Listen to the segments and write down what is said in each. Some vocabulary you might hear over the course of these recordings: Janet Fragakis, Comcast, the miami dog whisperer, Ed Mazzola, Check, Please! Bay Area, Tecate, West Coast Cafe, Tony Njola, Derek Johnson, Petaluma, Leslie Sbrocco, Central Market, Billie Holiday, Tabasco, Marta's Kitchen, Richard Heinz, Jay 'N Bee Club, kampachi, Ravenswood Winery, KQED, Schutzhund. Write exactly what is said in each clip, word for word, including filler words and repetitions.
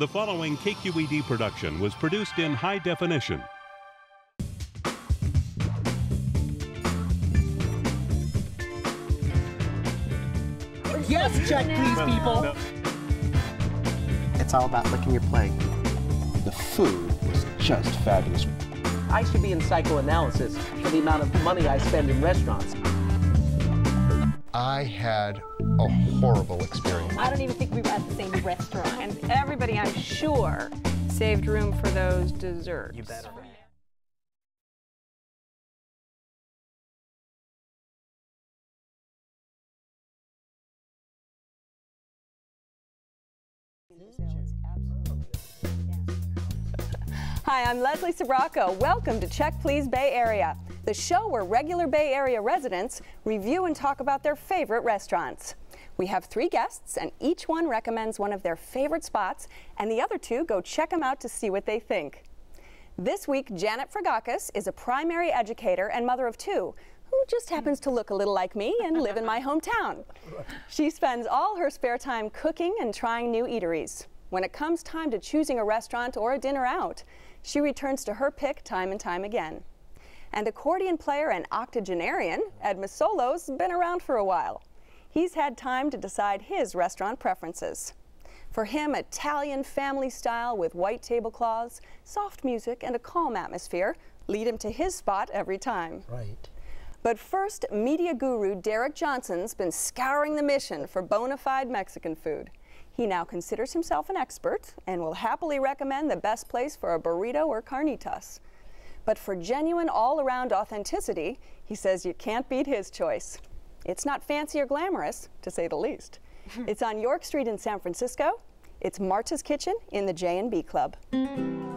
The following K Q E D production was produced in high definition. Yes, check please, people. No. It's all about licking your plate. The food was just fabulous. I should be in psychoanalysis for the amount of money I spend in restaurants. I had a horrible experience. I don't even think we were at the same restaurant. And everybody, I'm sure, saved room for those desserts. You better. Hi, I'm Leslie Sbrocco. Welcome to Check, Please! Bay Area, the show where regular Bay Area residents review and talk about their favorite restaurants. We have three guests, and each one recommends one of their favorite spots, and the other two go check them out to see what they think. This week, Janet Fragakis is a primary educator and mother of two, who just happens to look a little like me and live in my hometown. She spends all her spare time cooking and trying new eateries. When it comes time to choosing a restaurant or a dinner out, she returns to her pick time and time again. And accordion player and octogenarian, Ed Mazzola's been around for a while. He's had time to decide his restaurant preferences. For him, Italian family style with white tablecloths, soft music, and a calm atmosphere lead him to his spot every time. Right. But first, media guru Derek Johnson's been scouring the mission for bona fide Mexican food. He now considers himself an expert and will happily recommend the best place for a burrito or carnitas. But for genuine all-around authenticity, he says you can't beat his choice. It's not fancy or glamorous, to say the least. It's on York Street in San Francisco. It's Marta's Kitchen in the Jay 'N Bee Club. The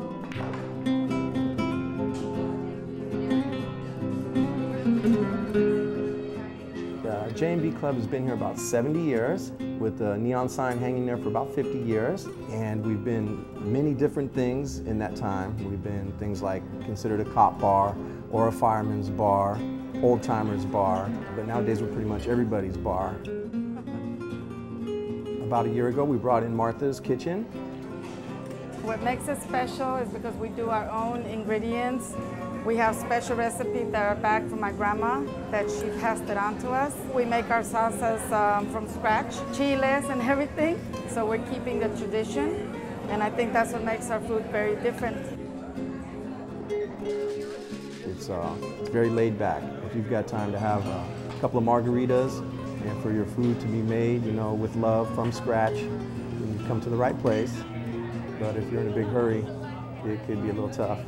Jay 'N Bee Club has been here about seventy years, with the neon sign hanging there for about fifty years. And we've been many different things in that time. We've been things like considered a cop bar, or a fireman's bar, old timers bar. But nowadays we're pretty much everybody's bar. About a year ago, we brought in Marta's Kitchen. What makes it special is because we do our own ingredients. We have special recipes that are back from my grandma that she passed it on to us. We make our salsas um, from scratch, chiles and everything. So we're keeping the tradition, and I think that's what makes our food very different. It's, uh, it's very laid back. If you've got time to have a couple of margaritas and for your food to be made, you know, with love from scratch, then you come to the right place. But if you're in a big hurry, it could be a little tough.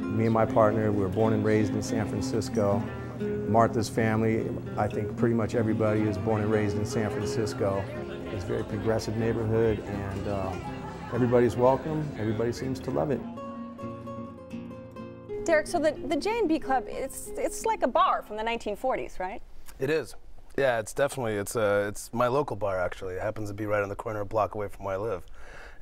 Me and my partner, we were born and raised in San Francisco. Marta's family, I think pretty much everybody is born and raised in San Francisco. It's a very progressive neighborhood, and uh, everybody's welcome. Everybody seems to love it. Derek, so the, the Jay 'N Bee Club, it's, it's like a bar from the nineteen forties, right? It is. Yeah, it's definitely, it's, uh, it's my local bar, actually. It happens to be right on the corner, a block away from where I live.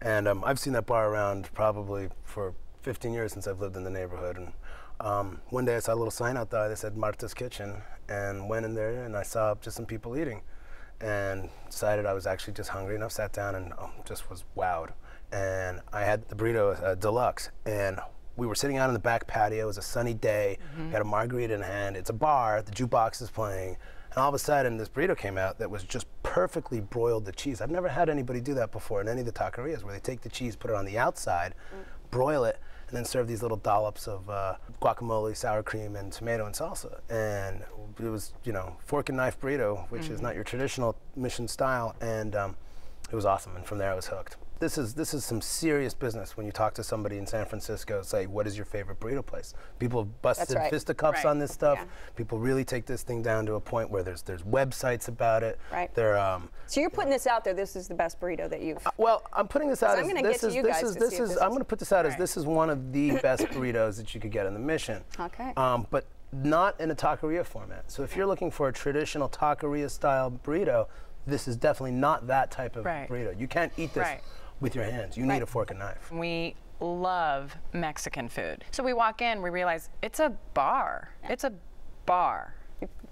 And um, I've seen that bar around probably for fifteen years since I've lived in the neighborhood. And um, one day I saw a little sign out there that said Marta's Kitchen, and went in there and I saw just some people eating, and decided I was actually just hungry enough, sat down, and um, just was wowed. And I had the burrito uh, deluxe, and we were sitting out in the back patio. It was a sunny day. Mm-hmm. Got a margarita in hand. It's a bar. The jukebox is playing. And all of a sudden, this burrito came out that was just perfectly broiled the cheese. I've never had anybody do that before in any of the taquerias, where they take the cheese, put it on the outside, mm-hmm. broil it, and then serve these little dollops of uh, guacamole, sour cream, and tomato and salsa. And it was, you know, fork and knife burrito, which mm-hmm. is not your traditional Mission style, and um, it was awesome. And from there, I was hooked. This is, this is some serious business when you talk to somebody in San Francisco and say, what is your favorite burrito place? People have busted right. fisticuffs right. on this stuff. Yeah. People really take this thing down to a point where there's, there's websites about it. Right. They're, um, so you're putting you know. this out there, this is the best burrito that you've... Uh, well, I'm putting this out as, I'm this is, this is, this is, I'm going to put this out right. as this is one of the best burritos that you could get in the Mission. Okay. Um, but not in a taqueria format. So if you're looking for a traditional taqueria style burrito, this is definitely not that type of right. burrito. You can't eat this. Right. With your hands. You right. need a fork and knife. We love Mexican food. So we walk in, we realize it's a bar. It's a bar.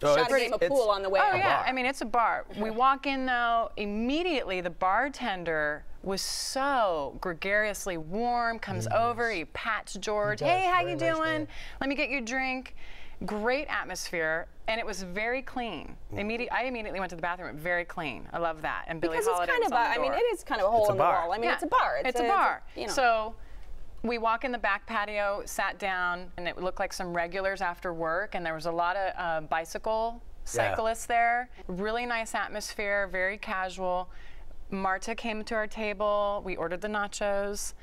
oh, shot a game of pool on the way. Oh, yeah. I mean, it's a bar. We walk in, though, immediately the bartender was so gregariously warm, comes yes. over, he pats George. He hey, how you doing? Nice Let me get your drink. Great atmosphere, and it was very clean. Immedi I immediately went to the bathroom. Very clean. I love that. And Billie Holiday was on the door. Because it's kind of a, I mean, it is kind of a hole in the wall. I mean, yeah. it's a bar. It's, it's a, a bar. It's a, you know. So we walk in the back patio, sat down, and it looked like some regulars after work, and there was a lot of uh, bicycle cyclists yeah. there. Really nice atmosphere. Very casual. Marta came to our table. We ordered the nachos.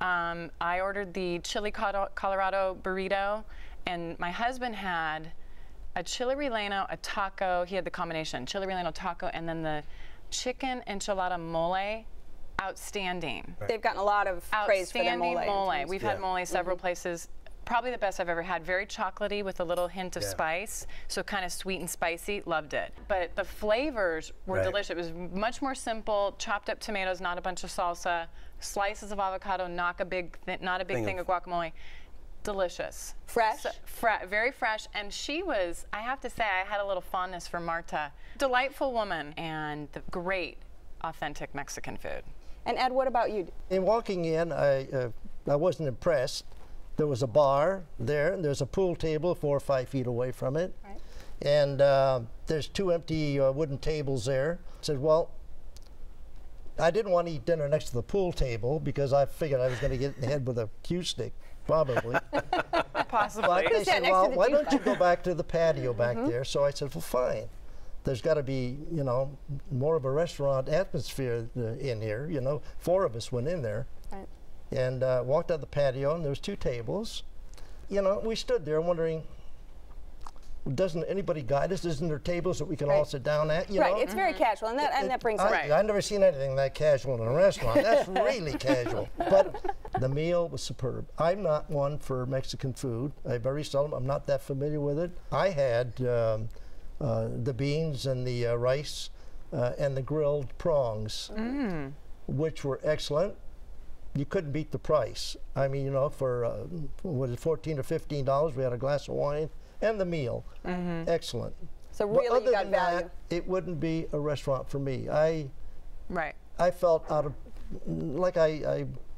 Um, I ordered the chili Colorado burrito. And my husband had a chili relleno, a taco. He had the combination, chili relleno, taco, and then the chicken enchilada mole. Outstanding. Right. They've gotten a lot of praise for their mole. mole. We've yeah. had mole several mm-hmm. places. Probably the best I've ever had. Very chocolatey with a little hint of yeah. spice, so kind of sweet and spicy. Loved it. But the flavors were right. delicious. It was much more simple. Chopped up tomatoes, not a bunch of salsa. Slices of avocado, not a big, th not a big thing, thing of, of guacamole. Delicious. Fresh? So, fre very fresh. And she was, I have to say, I had a little fondness for Marta. Delightful woman and the great, authentic Mexican food. And Ed, what about you? In walking in, I, uh, I wasn't impressed. There was a bar there, and there's a pool table four or five feet away from it. Right. And uh, there's two empty uh, wooden tables there. I said, well, I didn't want to eat dinner next to the pool table because I figured I was going to get in the head with a cue stick. Probably. Possibly. But they said, well, why don't you go back to the patio back mm-hmm. there? So I said, well, fine. There's got to be, you know, more of a restaurant atmosphere uh, in here. You know, four of us went in there right. and uh, walked out the patio, and there was two tables. You know, we stood there wondering, doesn't anybody guide us? Isn't there tables that we can right. all sit down at? You right, know? It's mm-hmm. very casual, and that, it, and that brings I, up. Right. I've never seen anything that casual in a restaurant. That's really casual. But the meal was superb. I'm not one for Mexican food. I very seldom, I'm not that familiar with it. I had um, uh, the beans and the uh, rice uh, and the grilled prongs, mm. which were excellent. You couldn't beat the price. I mean, you know, for uh, what is it, fourteen or fifteen dollars, we had a glass of wine. And the meal, mm-hmm. excellent. So really, you got value. But other than that, it wouldn't be a restaurant for me. I, right. I felt out of, like I,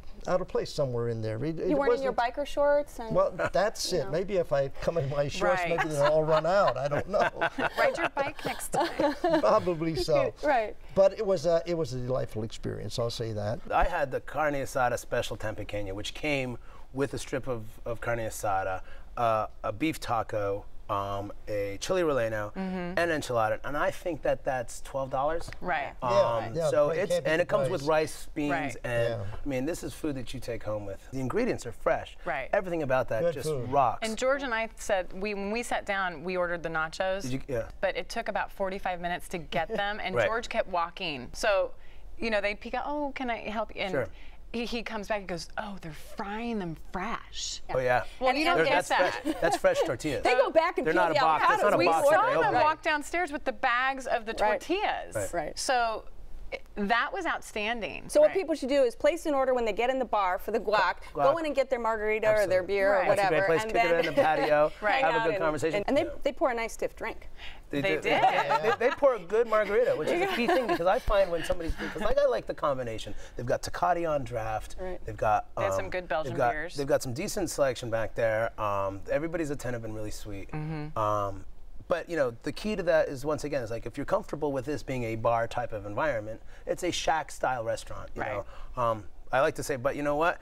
I out of place somewhere in there. It, you it weren't in your biker shorts. And well, that's it. Know. Maybe if I come in my shorts, right. maybe they'll all run out. I don't know. Ride your bike next time. Probably so. Right. But it was a it was a delightful experience. I'll say that. I had the carne asada special tempiqueña, which came with a strip of of carne asada. Uh, a beef taco, um, a chili relleno, mm-hmm. and enchilada, and I think that that's twelve dollars. Right. Um, yeah, right. Yeah, so it's it and it comes with rice, beans, right. and yeah. I mean this is food that you take home with. The ingredients are fresh. Right. Everything about that Good just food. Rocks. And George and I said we when we sat down we ordered the nachos. Did you, yeah. But it took about forty-five minutes to get them, and right. George kept walking. So, you know, they peek out. Oh, can I help you? And sure. He, he comes back and goes, oh, they're frying them fresh. Yeah. Oh, yeah. Well, and you don't get that's that. Fresh, that's fresh tortillas. They go back and they're peel not the box. That's not a we box. We saw them right. walk downstairs with the bags of the right. tortillas. Right. right. So it, that was outstanding. So right. what people should do is place an order when they get in the bar for the guac, guac. Go in and get their margarita Absolutely. Or their beer right. or whatever. That's a great place, and kick then it in the patio, right. have a good and, conversation. And they, they pour a nice stiff drink. They, they did. did. Yeah. They, they pour a good margarita, which is a key thing because I find when somebody's because like I like the combination. They've got Tecate on draft. Right. They've got um, they have some good Belgian they've got, beers. They've got some decent selection back there. Um, everybody's attentive and really sweet. Mm-hmm. um, but you know the key to that is once again is like if you're comfortable with this being a bar type of environment, it's a shack style restaurant. You right. know, um, I like to say, but you know what?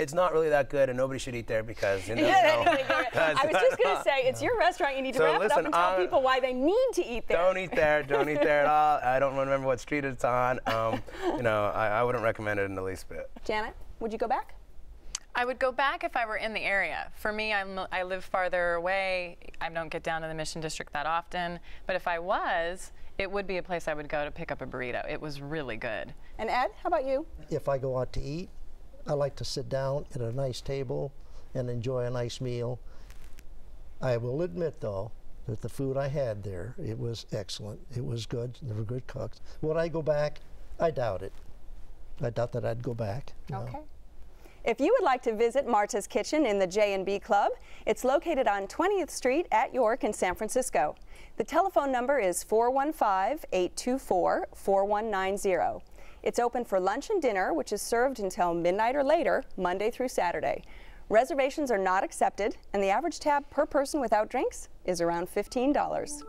It's not really that good, and nobody should eat there because you know. I was just gonna say, it's your restaurant. You need to so wrap listen, it up and tell um, people why they need to eat there. Don't eat there. Don't eat there at all. I don't remember what street it's on. Um, you know, I, I wouldn't recommend it in the least bit. Janet, would you go back? I would go back if I were in the area. For me, I'm, I live farther away. I don't get down to the Mission District that often. But if I was, it would be a place I would go to pick up a burrito. It was really good. And Ed, how about you? If I go out to eat. I like to sit down at a nice table and enjoy a nice meal. I will admit, though, that the food I had there, it was excellent. It was good. There were good cooks. Would I go back? I doubt it. I doubt that I'd go back. Okay. No. If you would like to visit Marta's Kitchen in the Jay 'N Bee Club, it's located on twentieth street at York in San Francisco. The telephone number is four one five, eight two four, four one nine zero. It's open for lunch and dinner, which is served until midnight or later, Monday through Saturday. Reservations are not accepted, and the average tab per person without drinks is around fifteen dollars.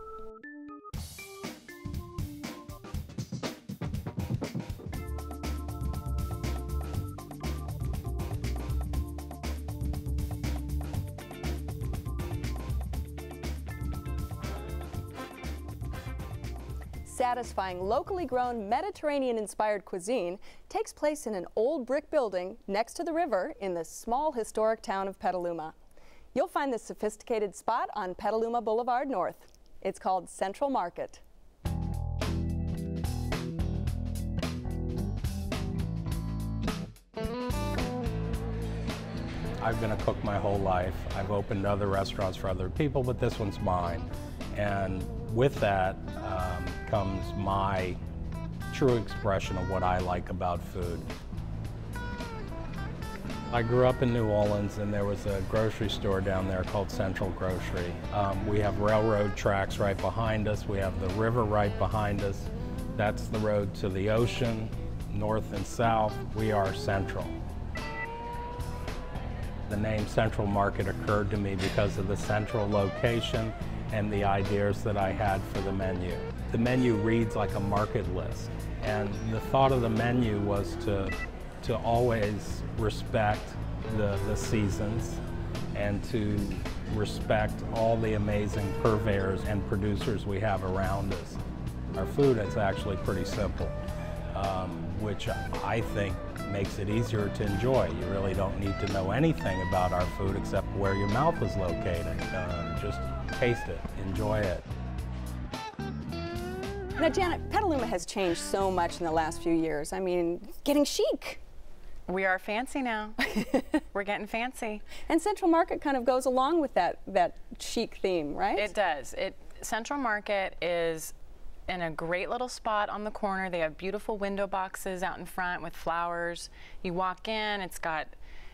Satisfying locally grown Mediterranean-inspired cuisine takes place in an old brick building next to the river in the small historic town of Petaluma. You'll find this sophisticated spot on Petaluma Boulevard North. It's called Central Market. I've been a cook my whole life. I've opened other restaurants for other people, but this one's mine. And with that um, comes my true expression of what I like about food. I grew up in New Orleans, and there was a grocery store down there called Central Grocery. Um, we have railroad tracks right behind us. We have the river right behind us. That's the road to the ocean, north and south. We are Central. The name Central Market occurred to me because of the central location and the ideas that I had for the menu. The menu reads like a market list, and the thought of the menu was to, to always respect the, the seasons and to respect all the amazing purveyors and producers we have around us. Our food is actually pretty simple, um, which I think makes it easier to enjoy. You really don't need to know anything about our food except where your mouth is located. Uh, just taste it, enjoy it. Now, Janet, Petaluma has changed so much in the last few years. I mean, getting chic. We are fancy now. We're getting fancy. And Central Market kind of goes along with that, that chic theme, right? It does. It, Central Market is in a great little spot on the corner. They have beautiful window boxes out in front with flowers. You walk in, it's got,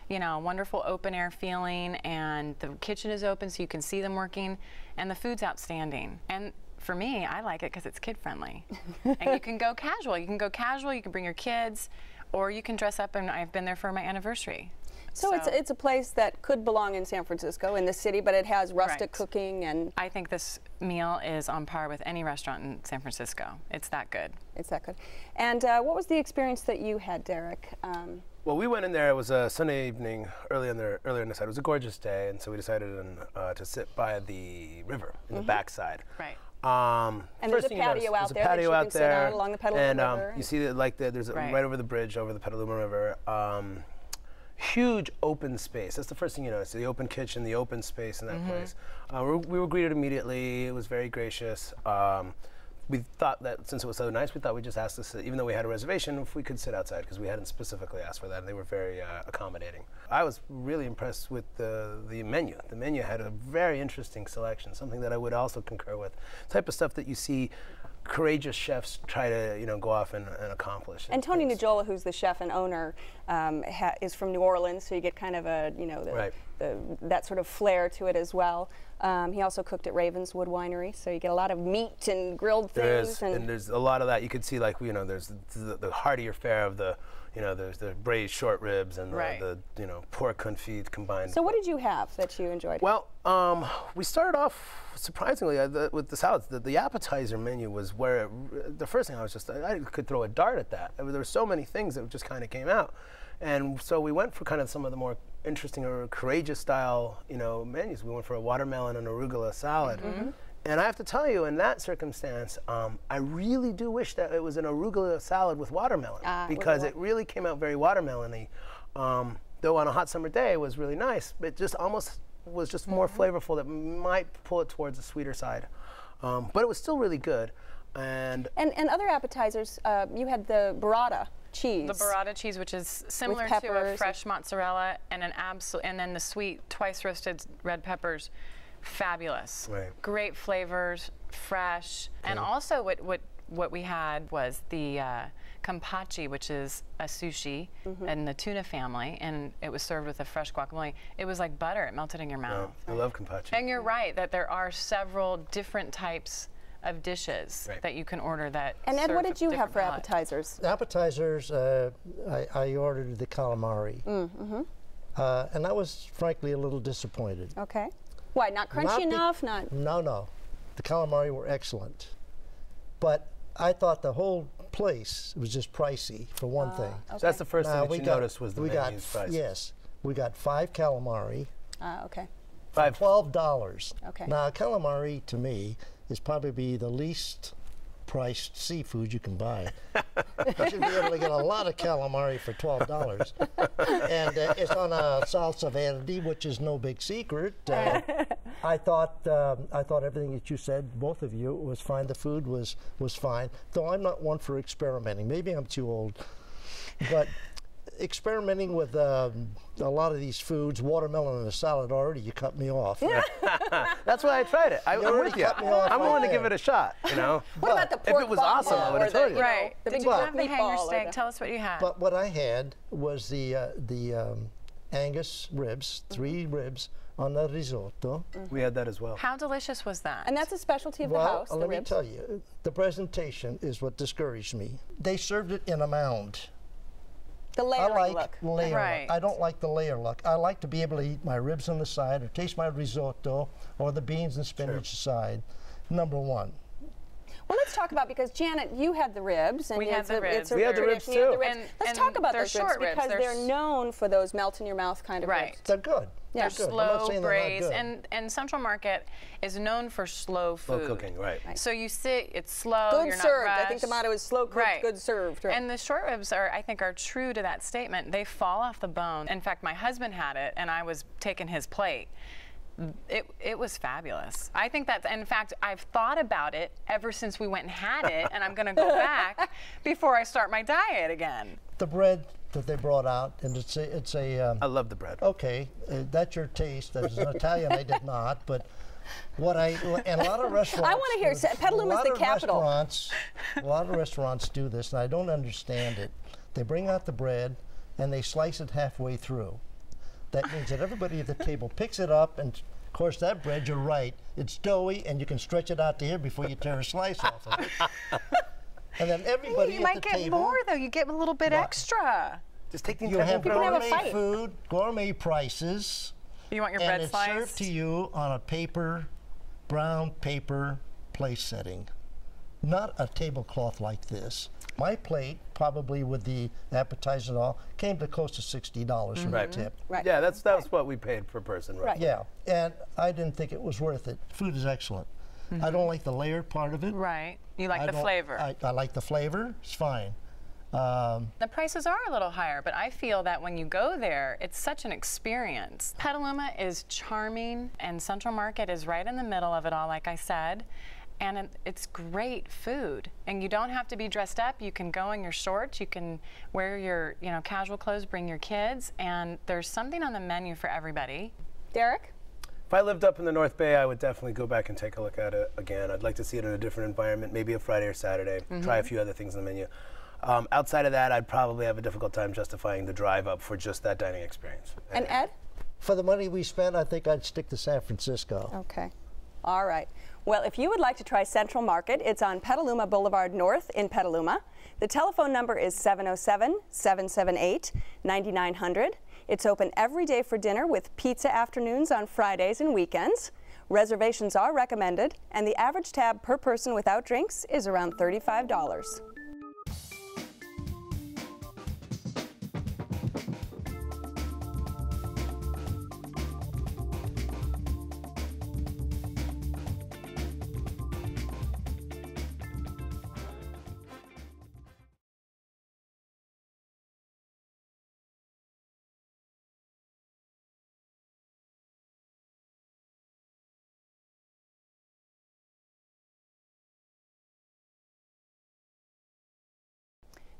you know, a wonderful open air feeling, and the kitchen is open so you can see them working, and the food's outstanding. And for me, I like it because it's kid friendly. And you can go casual, you can go casual, you can bring your kids, or you can dress up, and I've been there for my anniversary. So, so it's, it's a place that could belong in San Francisco, in the city, but it has rustic right. cooking and... I think this meal is on par with any restaurant in San Francisco. It's that good. It's that good. And uh, what was the experience that you had, Derek? Um, Well, we went in there. It was a Sunday evening, early in the earlier in the side. It was a gorgeous day, and so we decided in, uh, to sit by the river in mm-hmm. the backside. Right. Um, and there's a patio out there. There's a patio out there along the Petaluma and, um, River. And you see, that, like, the, there's right. A, right over the bridge over the Petaluma River. Um, huge open space. That's the first thing you notice: the open kitchen, the open space in that mm-hmm. place. Uh, we, we were greeted immediately. It was very gracious. Um, We thought that since it was so nice, we thought we'd just ask this, even though we had a reservation, if we could sit outside, because we hadn't specifically asked for that, and they were very uh, accommodating. I was really impressed with the, the menu. The menu had a very interesting selection, something that I would also concur with, type of stuff that you see courageous chefs try to, you know, go off and, and accomplish. And Tony Njola, who's the chef and owner, um, ha is from New Orleans, so you get kind of a, you know, the, right. the, that sort of flair to it as well. Um, he also cooked at Ravenswood Winery, so you get a lot of meat and grilled there things. Is, and, and there's a lot of that. You could see, like, you know, there's the, the heartier fare of the, you know, there's the braised short ribs and right. the, the, you know, pork confit combined. So what did you have that you enjoyed? Well, um, we started off surprisingly uh, the, with the salads. The, the appetizer menu was where it, the first thing I was just, I, I could throw a dart at that. I mean, there were so many things that just kind of came out. And so we went for kind of some of the more interesting or courageous style, you know, menus. We went for a watermelon and arugula salad. Mm-hmm. And I have to tell you, in that circumstance, um, I really do wish that it was an arugula salad with watermelon uh, because it really came out very watermelon-y. Um, though on a hot summer day, it was really nice, but just almost was just more mm-hmm. flavorful that might pull it towards the sweeter side. Um, but it was still really good. And and, and other appetizers, uh, you had the burrata cheese. The burrata cheese, which is similar to a fresh mozzarella and an absolute, and then the sweet twice roasted red peppers. Fabulous. Right. Great flavors, fresh. Mm. And also what, what, what we had was the uh, kampachi, which is a sushi mm-hmm. in the tuna family, and it was served with a fresh guacamole. It was like butter. It melted in your mouth. Oh, I love kampachi. And you're right that there are several different types of dishes right. that you can order that. And Ed, what did you have for palette. appetizers? Appetizers, uh, I, I ordered the calamari. Mm-hmm. uh, and I was frankly a little disappointed. Okay. Why, not crunchy not enough? Not. No, no. The calamari were excellent. But I thought the whole place was just pricey, for one uh, thing. Okay. So that's the first now thing that you got, noticed was the we menu's got, price. Yes. We got five calamari. Ah, uh, okay. Five. twelve dollars. Okay. Now, calamari, to me, is probably the least priced seafood you can buy. You should be able to get a lot of calamari for twelve dollars. And uh, it's on a salsa verde, which is no big secret. Uh, I thought um, I thought everything that you said, both of you, was fine. The food was, was fine. Though I'm not one for experimenting. Maybe I'm too old. But experimenting with um, a lot of these foods, watermelon in a salad, already you cut me off. Yeah. That's why I tried it. I, I'm with you. I'm right willing there. to give it a shot, you know. What but about the pork If it was awesome, I would have told you. Right. The Did you have the hanger steak? Tell us what you had. But what I had was the, uh, the um, Angus ribs, three mm-hmm. ribs, on the risotto. Mm-hmm. We had that as well. How delicious was that? And that's a specialty of well, the house, Well, let the ribs. me tell you, the presentation is what discouraged me. They served it in a mound. The I like look. layer right. look. I don't like the layer look. I like to be able to eat my ribs on the side or taste my risotto or the beans and spinach sure. side, number one. Well, let's talk about, because Janet, you had the ribs. And we had the ribs. We had the ribs, too. And let's talk about those ribs, because they're known for those melt-in-your-mouth kind of ribs. They're good. They're slow braised, and and Central Market is known for slow food. Slow cooking, right. right. So you sit, it's slow, good you're not served. Rushed. I think the motto is slow cooked, right. good served. Right. And the short ribs are, I think, are true to that statement. They fall off the bone. In fact, my husband had it, and I was taking his plate. It, it was fabulous. I think that's, in fact, I've thought about it ever since we went and had it, and I'm going to go back before I start my diet again. The bread that they brought out, and it's a... It's a um, I love the bread. Okay, uh, that's your taste. As an Italian, I did not, but what I... And a lot of restaurants... I want to hear... Petaluma is the capital. A lot of restaurants do this, and I don't understand it. They bring out the bread, and they slice it halfway through. That means that everybody at the table picks it up, and of course that bread, you're right, it's doughy, and you can stretch it out to here before you tear a slice off of it. And then everybody you at the table... You might get more, though. You get a little bit extra. Just take the... You have gourmet food, gourmet prices. You want your bread sliced? And it's served to you on a paper, brown paper place setting. Not a tablecloth like this. My plate, probably with the appetizer and all, came to close to sixty dollars mm-hmm. from right. the tip. Right. Yeah, that's that's right. what we paid per person, right? right? Yeah, and I didn't think it was worth it. Food is excellent. Mm-hmm. I don't like the layered part of it. Right. You like I the flavor. I, I like the flavor. It's fine. Um, the prices are a little higher, but I feel that when you go there, it's such an experience. Petaluma is charming, and Central Market is right in the middle of it all, like I said. And it's great food, and you don't have to be dressed up. You can go in your shorts, you can wear your you know casual clothes, bring your kids, and there's something on the menu for everybody. Derek? If I lived up in the North Bay, I would definitely go back and take a look at it again. I'd like to see it in a different environment, maybe a Friday or Saturday, mm-hmm. try a few other things on the menu. Um, outside of that, I'd probably have a difficult time justifying the drive up for just that dining experience. And anyway. Ed? For the money we spent, I think I'd stick to San Francisco. Okay. All right. Well, if you would like to try Central Market, it's on Petaluma Boulevard North in Petaluma. The telephone number is seven oh seven, seven seven eight, nine nine zero zero. It's open every day for dinner with pizza afternoons on Fridays and weekends. Reservations are recommended, and the average tab per person without drinks is around thirty-five dollars.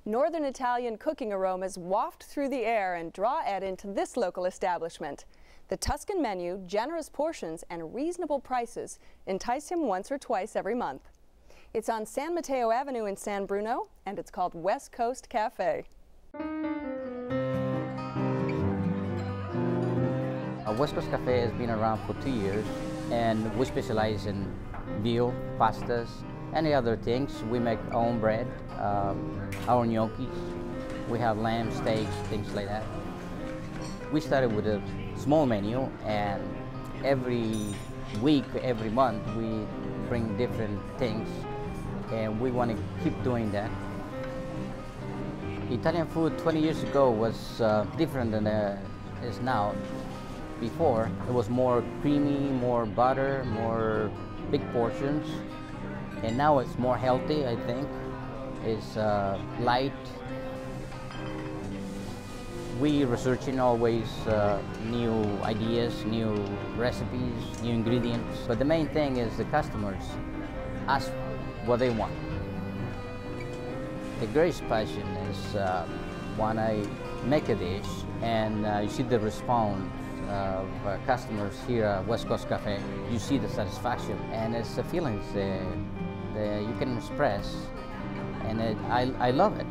Northern Italian cooking aromas waft through the air and draw Ed into this local establishment. The Tuscan menu, generous portions, and reasonable prices entice him once or twice every month. It's on San Mateo Avenue in San Bruno, and it's called West Coast Cafe. West Coast Cafe has been around for two years, and we specialize in veal, pastas, and other things. We make our own bread, um, our gnocchis. We have lamb, steaks, things like that. We started with a small menu, and every week, every month, we bring different things, and we want to keep doing that. Italian food twenty years ago was uh, different than it is now. Before, it was more creamy, more butter, more big portions, and now it's more healthy, I think. It's uh, light. We researching always uh, new ideas, new recipes, new ingredients, but the main thing is the customers ask what they want. The greatest passion is uh, when I make a dish and uh, you see the response of uh, customers here at West Coast Cafe. You see the satisfaction, and it's the feelings that, that you can express, and it, I, I love it.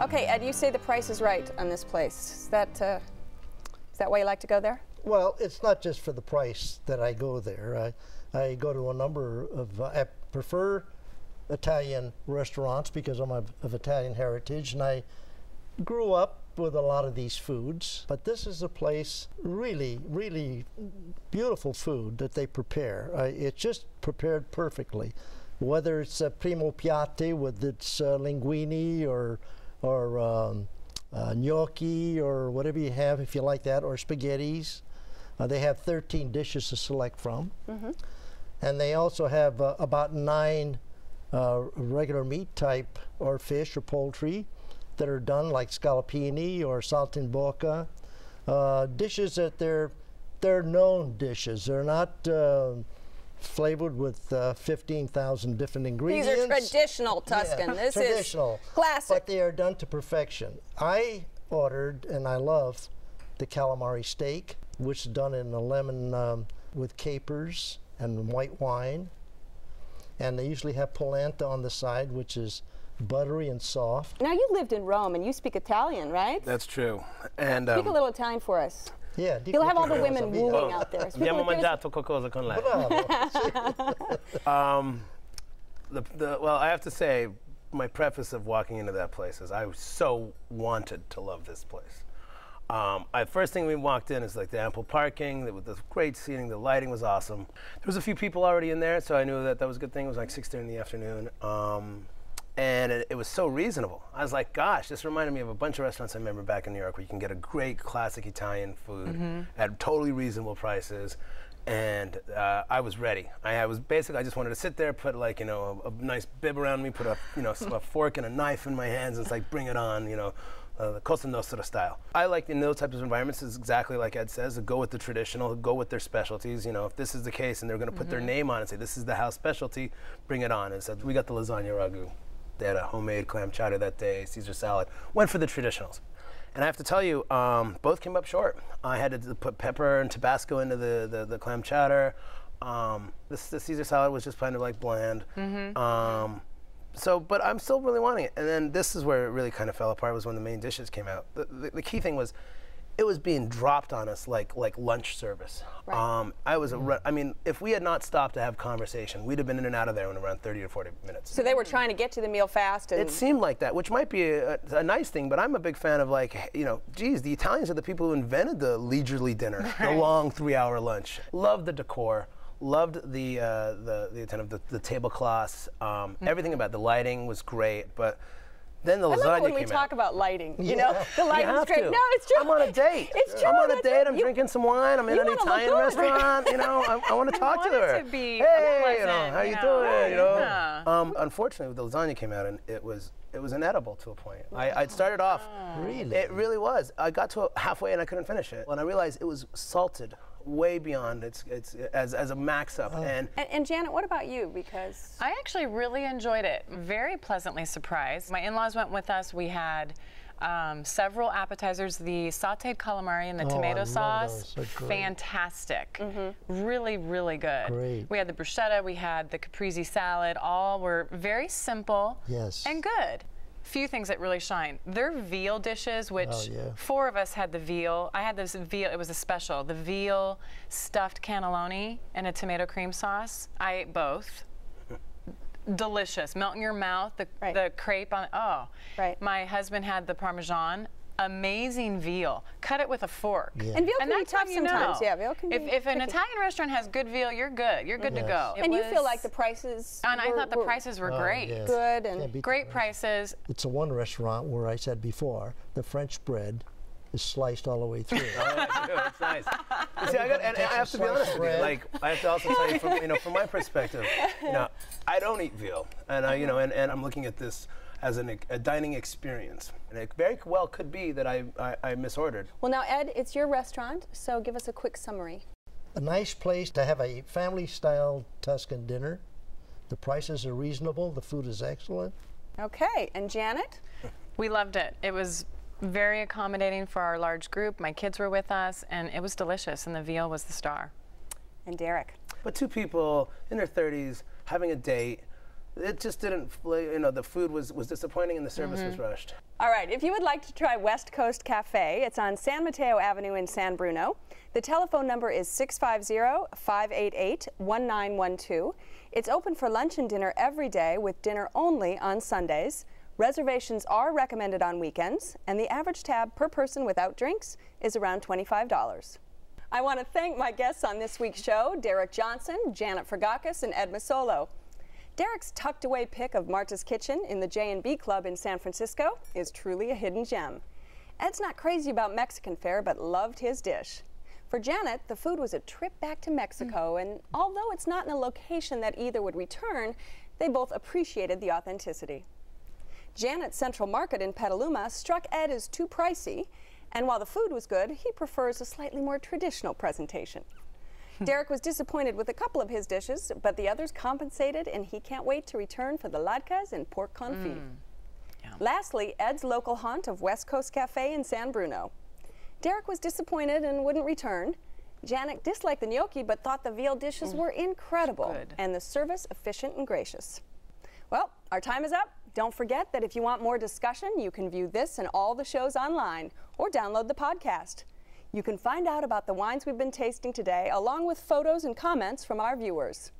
Okay, Ed, you say the price is right on this place. Is that, uh, is that why you like to go there? Well, it's not just for the price that I go there. I, I go to a number of, uh, I prefer Italian restaurants because I'm a, of Italian heritage, and I grew up with a lot of these foods, but this is a place, really, really beautiful food that they prepare. Uh, it's just prepared perfectly, whether it's a primo piatti with its uh, linguine or or um, uh, gnocchi or whatever you have, if you like that, or spaghettis. Uh, they have thirteen dishes to select from, mm-hmm. and they also have uh, about nine uh, regular meat type or fish or poultry that are done, like scallopini or saltimbocca, uh, dishes that they're they're known dishes. They're not uh, flavored with uh, fifteen thousand different ingredients. These are traditional Tuscan. Yeah, this traditional, is classic. But they are done to perfection. I ordered, and I love, the calamari steak, which is done in a lemon um, with capers and white wine, and they usually have polenta on the side, which is buttery and soft. Now, you lived in Rome and you speak Italian, right? That's true. And um, speak a little Italian for us. Yeah. You'll have all the women wooing out there. Abbiamo mangiato qualcosa con lei. Um, the, the, well, I have to say, my preface of walking into that place is I so wanted to love this place. Um, I, first thing we walked in is like the ample parking, the, the great seating, the lighting was awesome. There was a few people already in there, so I knew that that was a good thing. It was like six thirty in the afternoon. Um, And it, it was so reasonable. I was like, gosh, this reminded me of a bunch of restaurants I remember back in New York where you can get a great classic Italian food mm-hmm. at totally reasonable prices. And uh, I was ready. I, I was basically, I just wanted to sit there, put like, you know, a, a nice bib around me, put a, you know, a fork and a knife in my hands, and it's like, bring it on, you know, uh, the Cosa Nostra style. I like in those types of environments is exactly like Ed says, go with the traditional, go with their specialties. You know, if this is the case and they're gonna mm-hmm. put their name on it and say, this is the house specialty, bring it on. And so we got the lasagna ragu. They had a homemade clam chowder that day, Caesar salad. Went for the traditionals. And I have to tell you, um, both came up short. I had to put pepper and Tabasco into the, the, the clam chowder. Um, this, the Caesar salad was just kind of like bland. Mm-hmm. um, so, but I'm still really wanting it. And then this is where it really kind of fell apart was when the main dishes came out. The, the, the key thing was, it was being dropped on us like like lunch service. Right. Um, I was a re I mean, if we had not stopped to have conversation, we'd have been in and out of there in around thirty or forty minutes. So they were trying to get to the meal fast. And it seemed like that, which might be a, a nice thing, but I'm a big fan of like, you know, geez, the Italians are the people who invented the leisurely dinner, right. The long three-hour lunch. Loved the decor, loved the uh, the the kind of the, the tablecloths. Um, mm-hmm. Everything about the lighting was great, but. Then the I lasagna love it when we out. talk about lighting, you yeah. know, the lighting's great. To. No, it's true. I'm on a date. It's true. I'm on a date. I'm you, drinking some wine. I'm in an Italian restaurant. You know, I, I want to talk to her. To be hey, pleasant, you know, how you, know, you doing? You know. Yeah. Um, unfortunately, the lasagna came out, and it was it was inedible to a point. Wow. I I'd started off. Really? It really was. I got to halfway and I couldn't finish it, and I realized it was salted way beyond its its as as a max up. Oh. And, and and Janet, what about you? Because I actually really enjoyed it. Very pleasantly surprised. My in-laws went with us. We had um, several appetizers, the sauteed calamari and the oh, tomato I sauce, love those. Fantastic, mm-hmm. really, really good. Great. We had the bruschetta, we had the caprese salad, all were very simple yes. and good. Few things that really shine. Their veal dishes, which oh, yeah. four of us had the veal. I had this veal, it was a special, the veal stuffed cannelloni and a tomato cream sauce. I ate both. Delicious, melt in your mouth, the, right. the crepe on, oh. Right. My husband had the Parmesan. Amazing veal. Cut it with a fork. Yeah. And veal can and be tough sometimes. Know. Yeah, veal can if, be. If an tricky. Italian restaurant has good veal, you're good. You're good yes. to go. It and you feel like the prices. And were, I thought the were, prices were uh, great. Yes. Good and great prices. It's a one restaurant where I said before the French bread is sliced all the way through. Oh, that's nice. See, I got, and, and I have to be honest with you. Like, I have to also tell you, from, you know, from my perspective, you know, I don't eat veal, and I, you know, and, and I'm looking at this as an, a dining experience. And it very well could be that I, I, I misordered. Well now, Ed, it's your restaurant, so give us a quick summary. A nice place to have a family-style Tuscan dinner. The prices are reasonable, the food is excellent. Okay, and Janet? We loved it. It was very accommodating for our large group. My kids were with us, and it was delicious, and the veal was the star. And Derek? But two people in their thirties, having a date, it just didn't, you know, the food was, was disappointing and the service mm-hmm. was rushed. All right, if you would like to try West Coast Cafe, it's on San Mateo Avenue in San Bruno. The telephone number is six five zero, five eight eight, one nine one two. It's open for lunch and dinner every day with dinner only on Sundays. Reservations are recommended on weekends, and the average tab per person without drinks is around twenty-five dollars. I want to thank my guests on this week's show, Derek Johnson, Janet Fragakis, and Ed Mazzola. Derek's tucked away pick of Marta's Kitchen in the Jay 'N Bee Club in San Francisco is truly a hidden gem. Ed's not crazy about Mexican fare, but loved his dish. For Janet, the food was a trip back to Mexico, mm. and although it's not in a location that either would return, they both appreciated the authenticity. Janet's Central Market in Petaluma struck Ed as too pricey, and while the food was good, he prefers a slightly more traditional presentation. Derek was disappointed with a couple of his dishes, but the others compensated, and he can't wait to return for the latkes and pork confit. Mm. Yeah. Lastly, Ed's local haunt of West Coast Cafe in San Bruno. Derek was disappointed and wouldn't return. Janet disliked the gnocchi, but thought the veal dishes mm. were incredible, and the service efficient and gracious. Well, our time is up. Don't forget that if you want more discussion, you can view this and all the shows online or download the podcast. You can find out about the wines we've been tasting today, along with photos and comments from our viewers.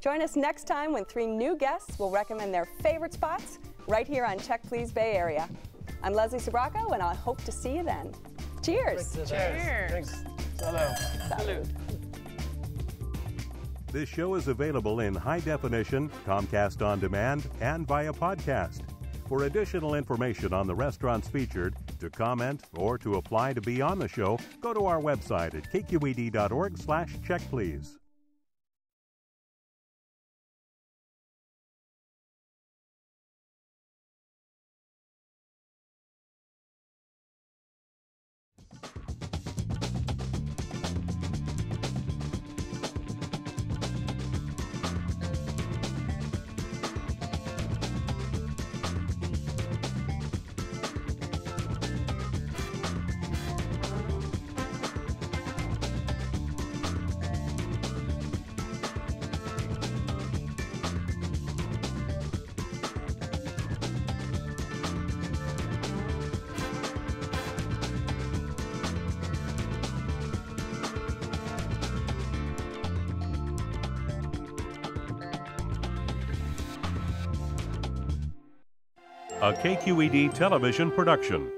Join us next time when three new guests will recommend their favorite spots right here on Check, Please! Bay Area. I'm Leslie Sbrocco, and I hope to see you then. Cheers. Cheers. Cheers. Thanks. Hello. Salud. This show is available in high definition, Comcast On Demand, and via podcast. For additional information on the restaurants featured, to comment, or to apply to be on the show, go to our website at kqed.org slash check, please. A K Q E D television production.